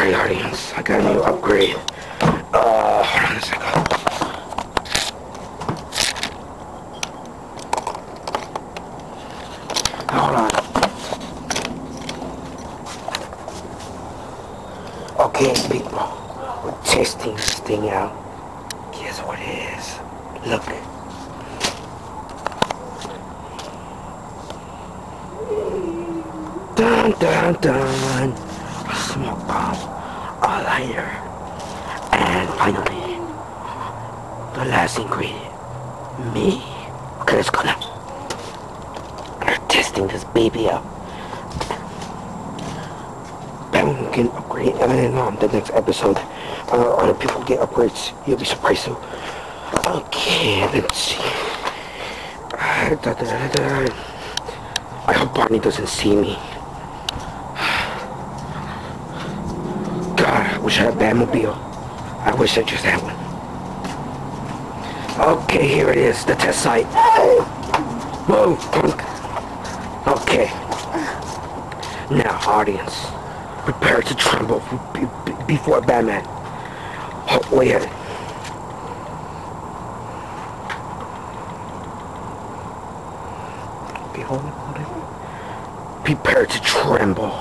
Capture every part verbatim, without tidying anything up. Alright, audience, I got a new upgrade. Uh, hold on a second. Hold on. Okay, people, we're testing this thing out. Guess what it is? Look. Dun, dun, dun. Smoke bomb, a lighter, and finally, the last ingredient, me. Okay, let's go now. We're testing this baby out. Bam, can upgrade, and then um, the next episode, uh, other people get upgrades. You'll be surprised too. Okay, let's see. Uh, da, da, da, da. I hope Barney doesn't see me. I wish I had a Batmobile. I wish I just had one. Okay, here it is, the test site. Whoa, punk. Okay. Now, audience, prepare to tremble before Batman. Oh, wait a minute. Behold, prepare to tremble,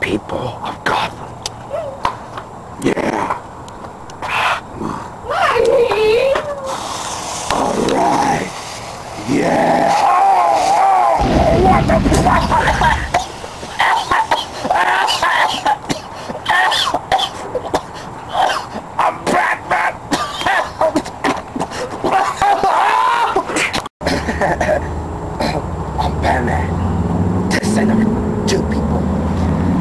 people of Gotham. Yeah. Alright. Yeah. What the fuck? I'm Batman. I'm Batman. Test site number two, people.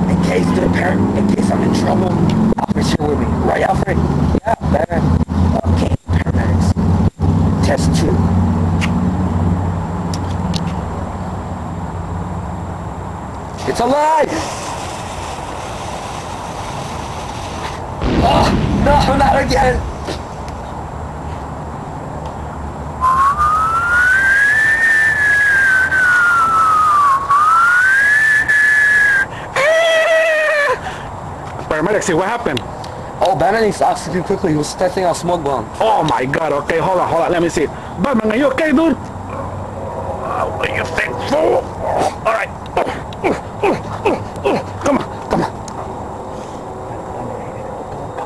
In case they're apparent, in case I'm in trouble. Here with me, right, Alfred? Yeah, Batman. Okay, paramedics. Test two. It's alive! Oh, no, not again! Paramedics, see what happened? Oh, Batman needs oxygen quickly. He was testing out smoke bomb. Oh my God! Okay, hold on, hold on. Let me see. Batman, are you okay, dude? Uh, what do you think, fool? All right. Come on, come on.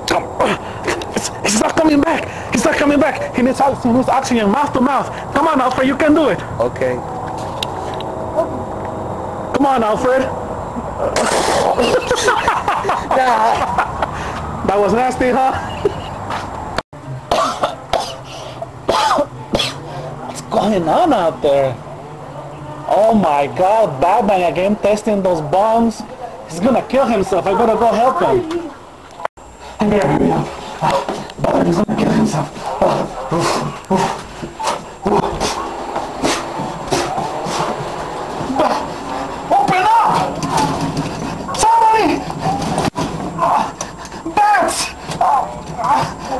Come on. He's not coming back. He's not coming back. He needs oxygen. He needs oxygen, mouth to mouth. Come on, Alfred. You can do it. Okay. Come on, Alfred. Nah. That was nasty, huh? What's going on out there? Oh my God, Batman again testing those bombs. He's gonna kill himself. I gotta go help him. I'm here, hurry up. Oh, Batman's gonna kill himself. Oh, oof, oof, oof. Ba- Open up! Somebody! Oh.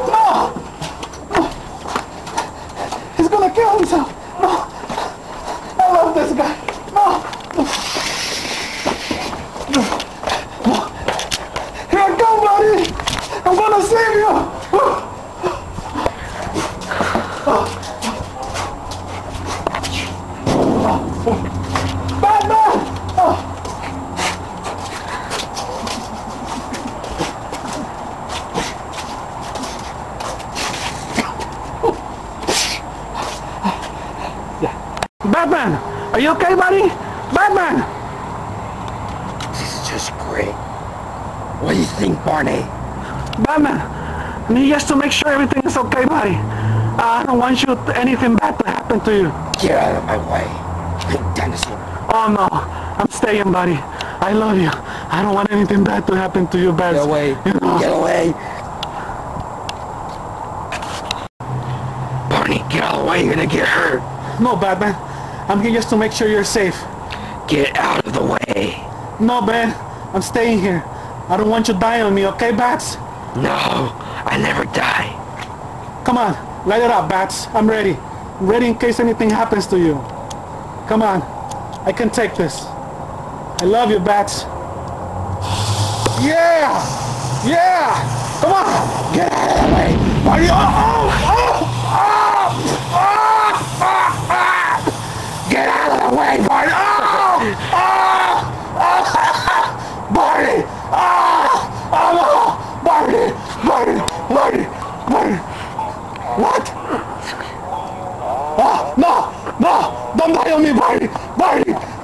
No! He's gonna kill himself! No! I love this guy! No! No! Here I go, buddy! I'm gonna save you! Batman! Oh. Batman, are you okay, buddy? Batman! This is just great. What do you think, Barney? Batman, I need just to make sure everything is okay, buddy. Uh, I don't want you to, anything bad to happen to you. Get out of my way, big dinosaur. Oh no, I'm staying, buddy. I love you. I don't want anything bad to happen to you, Bats. Get away, you know? Get away. Barney, get out of the way, you're gonna get hurt. No, Batman. I'm here just to make sure you're safe. Get out of the way. No, Ben. I'm staying here. I don't want you dying on me, okay, Bats? No, I never die. Come on, light it up, Bats. I'm ready. I'm ready in case anything happens to you. Come on. I can take this. I love you, Bats. Yeah! Yeah! Come on! Get out of the way! Mario! Oh! Oh! Oh! Oh! Oh! Oh! Get out of the way, Barney! Oh! Oh! Oh! Barney! Oh! Oh! Barney! Barney! Barney! Barney! What? Oh! No! No! Don't die on me, Barney! Barney!